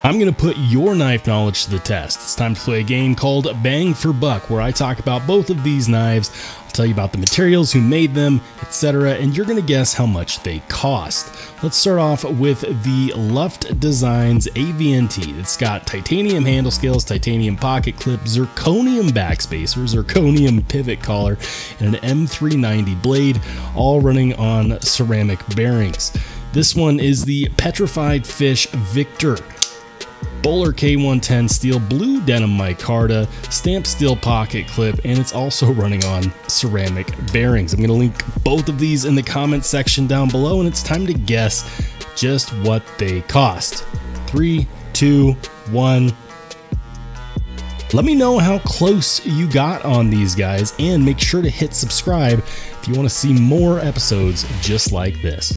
I'm going to put your knife knowledge to the test. It's time to play a game called Bang4Buck, where I talk about both of these knives. I'll tell you about the materials, who made them, etc., and you're going to guess how much they cost. Let's start off with the Luft Designs AVNT. It's got titanium handle scales, titanium pocket clip, zirconium backspacer, zirconium pivot collar, and an M390 blade, all running on ceramic bearings. This one is the Petrified Fish Victor. Bowler K110 steel, blue denim micarta, stamped steel pocket clip, and it's also running on ceramic bearings. I'm going to link both of these in the comment section down below, and it's time to guess just what they cost. 3, 2, 1. Let me know how close you got on these guys, and make sure to hit subscribe if you want to see more episodes just like this.